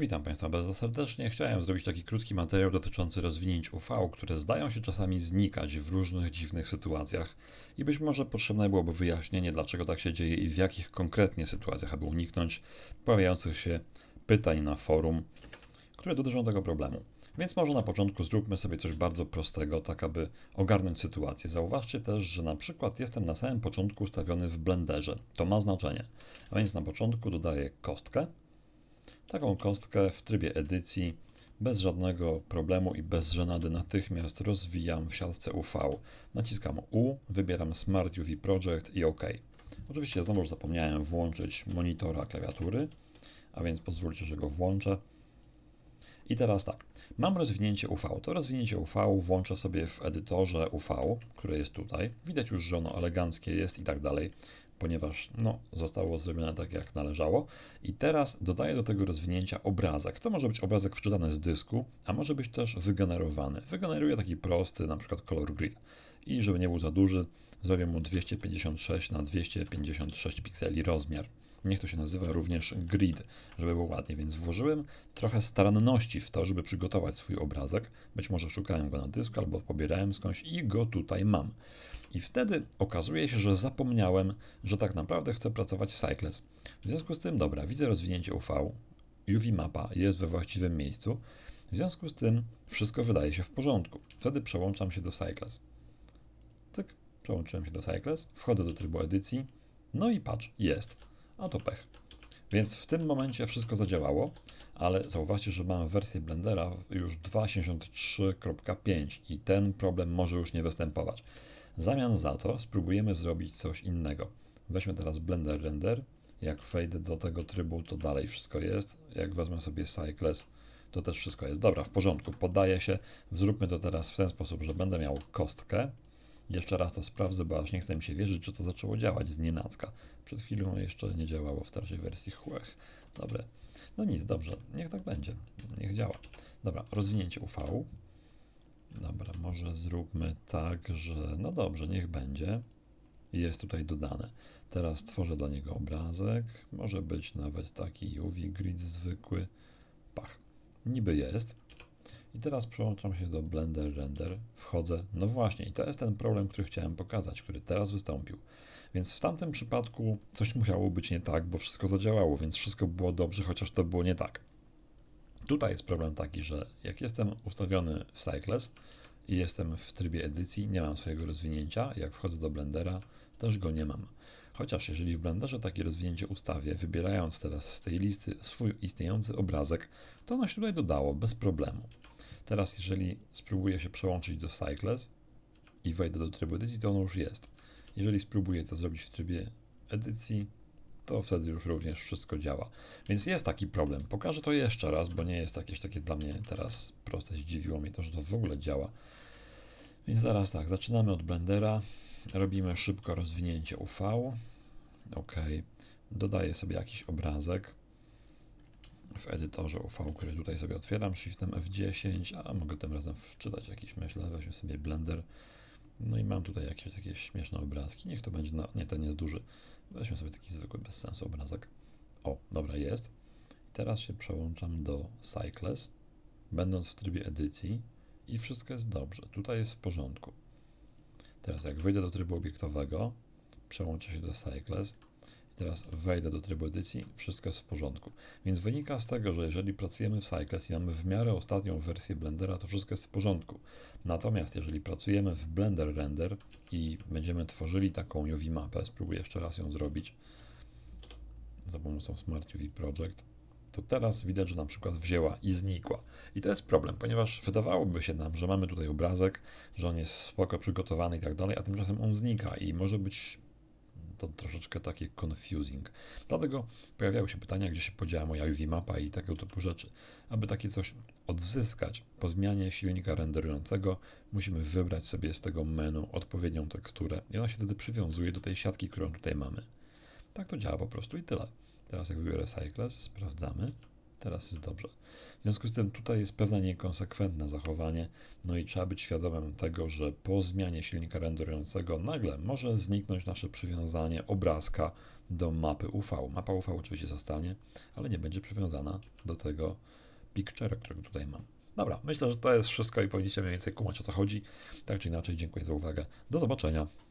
Witam Państwa bardzo serdecznie. Chciałem zrobić taki krótki materiał dotyczący rozwinięć UV, które zdają się czasami znikać w różnych dziwnych sytuacjach i być może potrzebne byłoby wyjaśnienie, dlaczego tak się dzieje i w jakich konkretnie sytuacjach, aby uniknąć pojawiających się pytań na forum, które dotyczą tego problemu. Więc może na początku zróbmy sobie coś bardzo prostego, tak aby ogarnąć sytuację. Zauważcie też, że na przykład jestem na samym początku ustawiony w Blenderze. To ma znaczenie. A więc na początku dodaję kostkę. Taką kostkę w trybie edycji, bez żadnego problemu i bez żenady natychmiast rozwijam w siatce UV. Naciskam U, wybieram Smart UV Project i OK. Oczywiście znowu zapomniałem włączyć monitora klawiatury, a więc pozwólcie, że go włączę. I teraz tak, mam rozwinięcie UV. To rozwinięcie UV włączę sobie w edytorze UV, które jest tutaj. Widać już, że ono eleganckie jest i tak dalej, ponieważ zostało zrobione tak, jak należało. I teraz dodaję do tego rozwinięcia obrazek. To może być obrazek wczytany z dysku, a może być też wygenerowany. Wygeneruję taki prosty, na przykład color grid. I żeby nie był za duży, zrobię mu 256 na 256 pikseli rozmiar. Niech to się nazywa również grid, żeby było ładnie, więc włożyłem trochę staranności w to, żeby przygotować swój obrazek. Być może szukałem go na dysku albo pobierałem skądś i go tutaj mam. I wtedy okazuje się, że zapomniałem, że tak naprawdę chcę pracować w Cycles. W związku z tym, dobra, widzę rozwinięcie UV, UV mapa jest we właściwym miejscu. W związku z tym wszystko wydaje się w porządku. Wtedy przełączam się do Cycles. Cyk, przełączyłem się do Cycles, wchodzę do trybu edycji, no i patrz, jest. A to pech. Więc w tym momencie wszystko zadziałało, ale zauważcie, że mam wersję Blendera już 2.63.5 i ten problem może już nie występować. W zamian za to spróbujemy zrobić coś innego. Weźmy teraz Blender Render. Jak wejdę do tego trybu, to dalej wszystko jest. Jak wezmę sobie Cycles, to też wszystko jest. Dobra, w porządku, podaje się. Zróbmy to teraz w ten sposób, że będę miał kostkę. Jeszcze raz to sprawdzę, bo aż nie chcę mi się wierzyć, że to zaczęło działać znienacka. Przed chwilą jeszcze nie działało w starszej wersji. Chłech. Dobre. No nic, dobrze. Niech tak będzie. Niech działa. Dobra, rozwinięcie UV. Dobra, może zróbmy tak, że... No dobrze, niech będzie. Jest tutaj dodane. Teraz tworzę dla niego obrazek. Może być nawet taki UV grid zwykły. Pach. Niby jest. I teraz przełączam się do Blender Render, wchodzę, no właśnie i to jest ten problem, który chciałem pokazać, który teraz wystąpił. Więc w tamtym przypadku coś musiało być nie tak, bo wszystko zadziałało, więc wszystko było dobrze, chociaż to było nie tak. Tutaj jest problem taki, że jak jestem ustawiony w Cycles i jestem w trybie edycji, nie mam swojego rozwinięcia, jak wchodzę do Blendera, też go nie mam. Chociaż jeżeli w Blenderze takie rozwinięcie ustawię, wybierając teraz z tej listy swój istniejący obrazek, to ono się tutaj dodało bez problemu. Teraz jeżeli spróbuję się przełączyć do Cycles i wejdę do trybu edycji, to ono już jest. Jeżeli spróbuję to zrobić w trybie edycji, to wtedy już również wszystko działa. Więc jest taki problem. Pokażę to jeszcze raz, bo nie jest jakieś takie dla mnie teraz proste. Zdziwiło mnie to, że to w ogóle działa. Więc zaraz tak, zaczynamy od Blendera. Robimy szybko rozwinięcie UV. OK. Dodaję sobie jakiś obrazek w edytorze UV, który tutaj sobie otwieram, shiftem F10, a mogę tym razem wczytać jakiś, myślę, weźmy sobie Blender. No i mam tutaj jakieś takie śmieszne obrazki, niech to będzie, nie, ten jest duży. Weźmy sobie taki zwykły, bez sensu obrazek. O, dobra, jest. Teraz się przełączam do Cycles, będąc w trybie edycji i wszystko jest dobrze, tutaj jest w porządku. Teraz jak wyjdę do trybu obiektowego, przełączę się do Cycles. Teraz wejdę do trybu edycji, wszystko jest w porządku. Więc wynika z tego, że jeżeli pracujemy w Cycles i mamy w miarę ostatnią wersję Blendera, to wszystko jest w porządku. Natomiast jeżeli pracujemy w Blender Render i będziemy tworzyli taką UV mapę, spróbuję jeszcze raz ją zrobić za pomocą Smart UV Project, to teraz widać, że na przykład wzięła i znikła. I to jest problem, ponieważ wydawałoby się nam, że mamy tutaj obrazek, że on jest spoko przygotowany i tak dalej, a tymczasem on znika i może być... to troszeczkę takie confusing. Dlatego pojawiały się pytania, gdzie się podziała moja UV mapa i tego typu rzeczy. Aby takie coś odzyskać po zmianie silnika renderującego, musimy wybrać sobie z tego menu odpowiednią teksturę i ona się wtedy przywiązuje do tej siatki, którą tutaj mamy. Tak to działa po prostu i tyle. Teraz jak wybiorę Cycles, sprawdzamy. Teraz jest dobrze. W związku z tym tutaj jest pewne niekonsekwentne zachowanie, no i trzeba być świadomym tego, że po zmianie silnika renderującego nagle może zniknąć nasze przywiązanie obrazka do mapy UV. Mapa UV oczywiście zostanie, ale nie będzie przywiązana do tego picture'a, którego tutaj mam. Dobra, myślę, że to jest wszystko i powinniście mniej więcej kumać, o co chodzi. Tak czy inaczej, dziękuję za uwagę. Do zobaczenia.